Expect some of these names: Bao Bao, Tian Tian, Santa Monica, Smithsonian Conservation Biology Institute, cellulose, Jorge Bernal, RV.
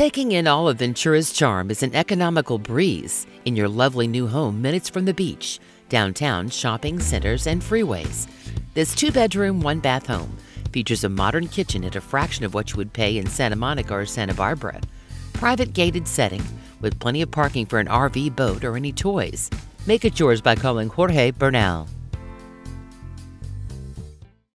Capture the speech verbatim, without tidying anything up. Taking in all of Ventura's charm is an economical breeze in your lovely new home minutes from the beach, downtown, shopping centers, and freeways. This two-bedroom, one-bath home features a modern kitchen at a fraction of what you would pay in Santa Monica or Santa Barbara. Private gated setting with plenty of parking for an R V, boat, or any toys. Make it yours by calling Jorge Bernal.